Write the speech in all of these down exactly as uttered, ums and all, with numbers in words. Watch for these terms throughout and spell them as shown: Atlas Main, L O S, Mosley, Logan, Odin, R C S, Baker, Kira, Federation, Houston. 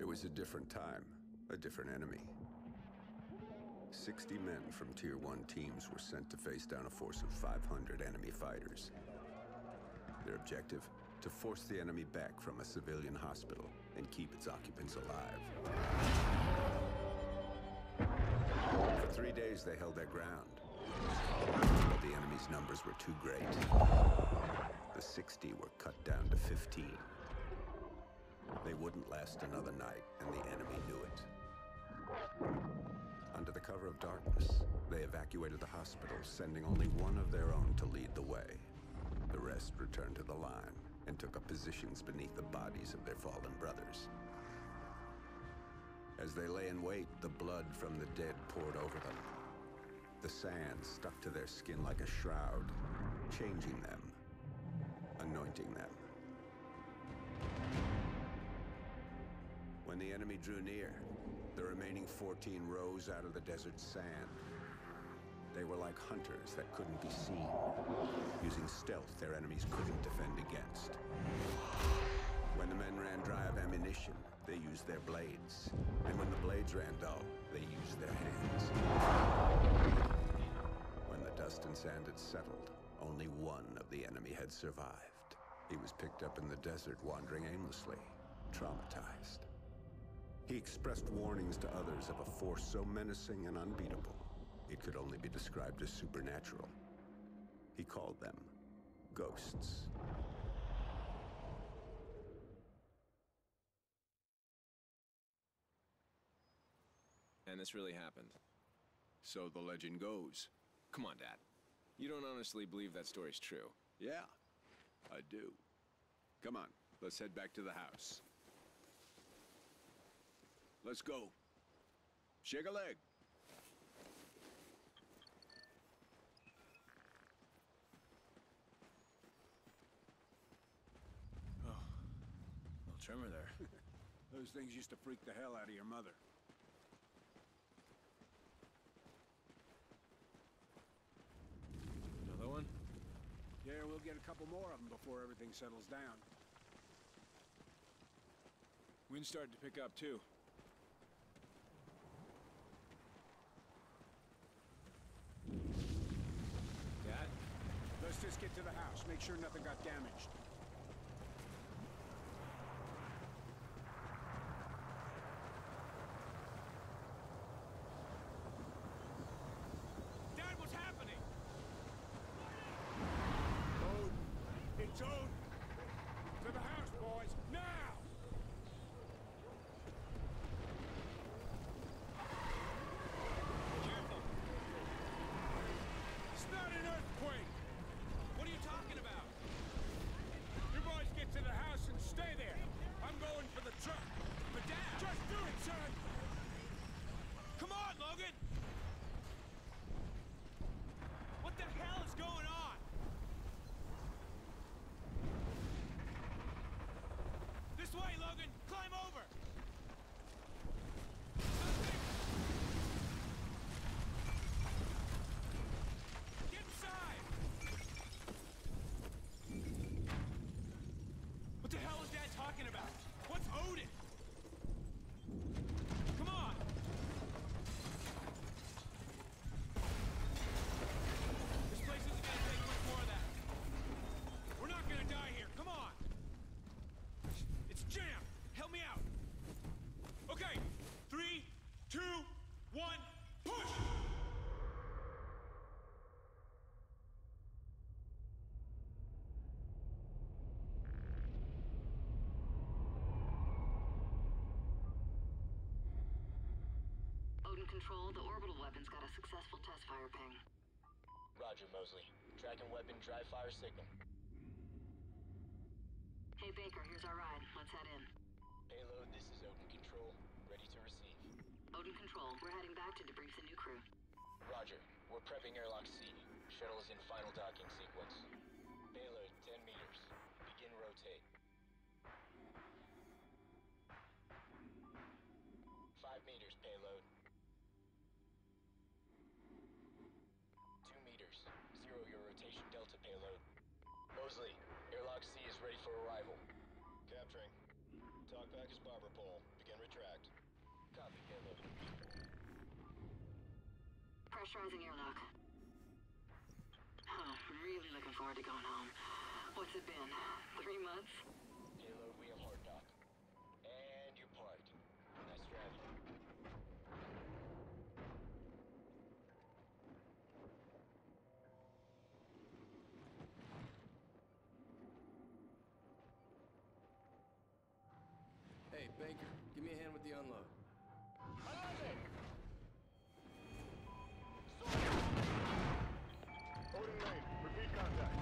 It was a different time, a different enemy. sixty men from Tier one teams were sent to face down a force of five hundred enemy fighters. Their objective? To force the enemy back from a civilian hospital and keep its occupants alive. For three days they held their ground. But the enemy's numbers were too great. The sixty were cut down to fifteen. They wouldn't last another night, and the enemy knew it. Under the cover of darkness, they evacuated the hospital, sending only one of their own to lead the way. The rest returned to the line and took up positions beneath the bodies of their fallen brothers. As they lay in wait, the blood from the dead poured over them. The sand stuck to their skin like a shroud, changing them, anointing them. When the enemy drew near, the remaining fourteen rose out of the desert sand. They were like hunters that couldn't be seen, using stealth their enemies couldn't defend against. When the men ran dry of ammunition, they used their blades. And when the blades ran dull, they used their hands. When the dust and sand had settled, only one of the enemy had survived. He was picked up in the desert, wandering aimlessly, traumatized. He expressed warnings to others of a force so menacing and unbeatable, it could only be described as supernatural. He called them ghosts. And this really happened. So the legend goes. Come on, Dad. You don't honestly believe that story's true. Yeah, I do. Come on, let's head back to the house. Let's go. Shake a leg. Trimmer there. Those things used to freak the hell out of your mother. Another one? Yeah, we'll get a couple more of them before everything settles down. Wind started to pick up, too. Dad? Let's just get to the house. Make sure nothing got damaged. This way, Logan! Climb over! Get inside! What the hell is Dad talking about? What's Odin? Come on! This place isn't gonna take much more of that. We're not gonna die here, come on! Jam! Help me out! Okay, three, two, one, push! Odin Control, the orbital weapon's got a successful test fire ping. Roger, Mosley. Tracking weapon dry fire signal. Hey, Baker, here's our ride. Let's head in. Payload, this is Odin Control. Ready to receive. Odin Control, we're heading back to debrief the new crew. Roger. We're prepping airlock C. Shuttle is in final docking sequence. Payload, ten meters. Begin rotate. Five meters, payload. Two meters. Zero your rotation delta, payload. Mosley, airlock C is ready for arrival. Capturing. Talkback is barber pole. Begin return. Copy, Kayla. Pressurizing airlock. Huh, really looking forward to going home. What's it been? Three months? Kayla, we have hard knock. And you plugged. Nice strategy. Hey, Baker, give me a hand with the unload. Holding main, repeat contact.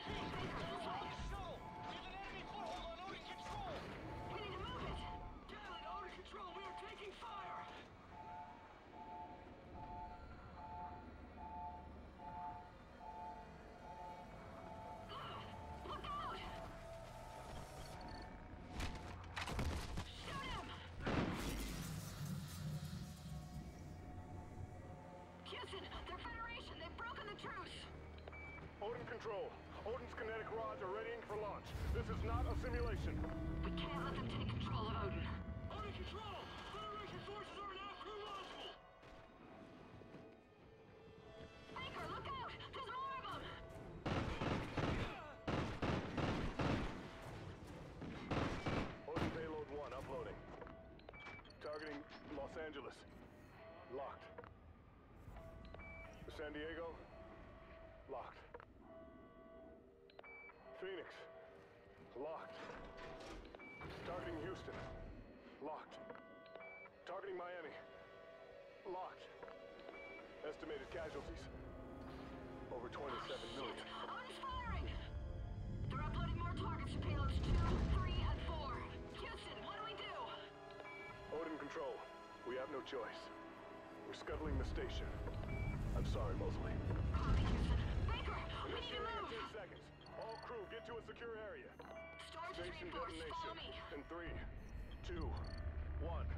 Houston, repeat. There's a shuttle. There's an enemy foothold on Odin Control. We need to move it. Down, Odin Control, we are taking fire. They're Federation! They've broken the truce! Odin Control, Odin's kinetic rods are readying for launch. This is not a simulation. We can't let them take control of Odin. Odin Control! Federation forces are now crew launchable! Baker, look out! There's more of them! Odin Payload one uploading. Targeting Los Angeles. Locked. San Diego, locked. Phoenix, locked. Targeting Houston, locked. Targeting Miami, locked. Estimated casualties, over twenty-seven million. Oh, shit. Odin's firing! They're uploading more targets to payloads two, three, and four. Houston, what do we do? Odin Control, we have no choice. We're scuttling the station. I'm sorry, Mosley. Copy, Houston. Baker, we need to move! In ten seconds. All crew, get to a secure area. Storage is reinforced. Follow me. In three, two, one.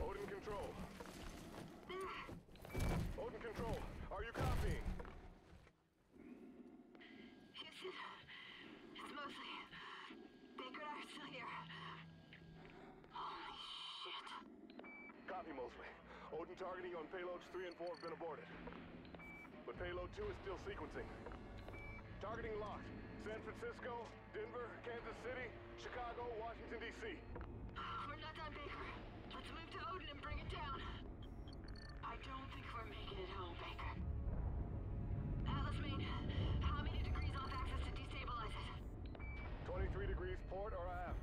Odin Control. Odin Control. Are you copying? Houston, it's Mosley. Baker and I are still here. Holy shit. Copy, Mosley. Odin targeting on payloads three and four have been aborted. But payload two is still sequencing. Targeting locked. San Francisco, Denver, Kansas City, Chicago, Washington, D C We're not done, Baker. Let's move to Odin and bring it down. I don't think we're making it home, Baker. Atlas Main, how many degrees off axis to destabilize it? twenty-three degrees port or aft,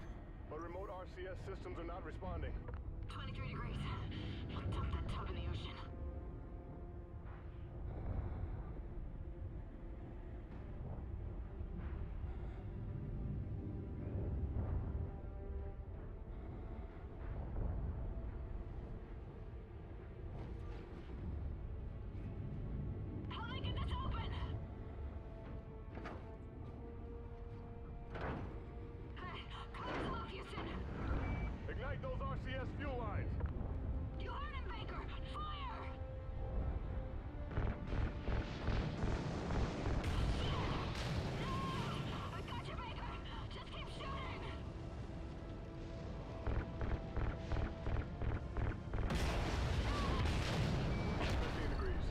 but remote R C S systems are not responding. twenty-three degrees. We'll dump that tub in the ocean. Ignite those R C S fuel lines! You heard him, Baker! Fire! No! I got you, Baker! Just keep shooting! fifteen degrees.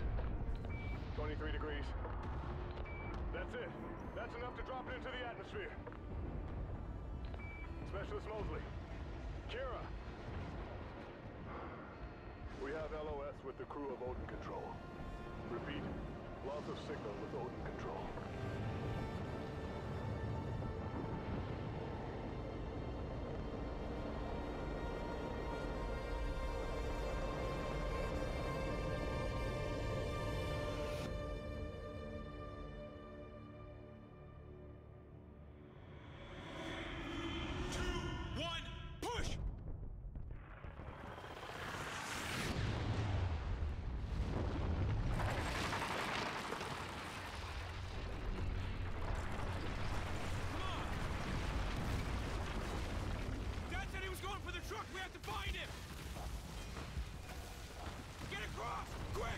twenty-three degrees. That's it. That's enough to drop it into the atmosphere. Specialist Mosley. Kira! We have L O S with the crew of Odin Control. Repeat, loss of signal with Odin Control. Going for the truck! We have to find him! across, quick!